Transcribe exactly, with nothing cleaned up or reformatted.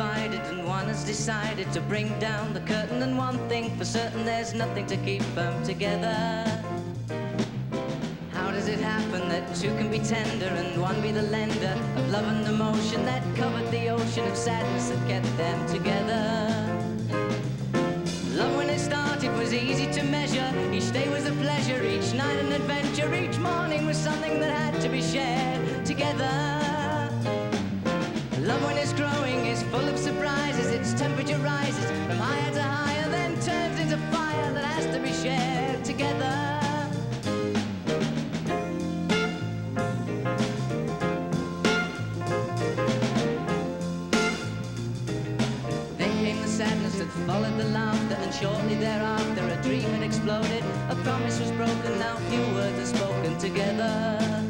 divided, and one has decided to bring down the curtain. And one thing for certain, there's nothing to keep them together. How does it happen that two can be tender and one be the lender of love and emotion that covered the ocean of sadness that kept them together? Love, when it started, was easy to measure. Each day was a pleasure, each night an adventure, each morning was something that had to be shared together. Love, when it's growing, is full of surprises. Its temperature rises from higher to higher, then turns into fire that has to be shared together. Then came the sadness that followed the laughter, and shortly thereafter a dream had exploded, a promise was broken, now few words are spoken together.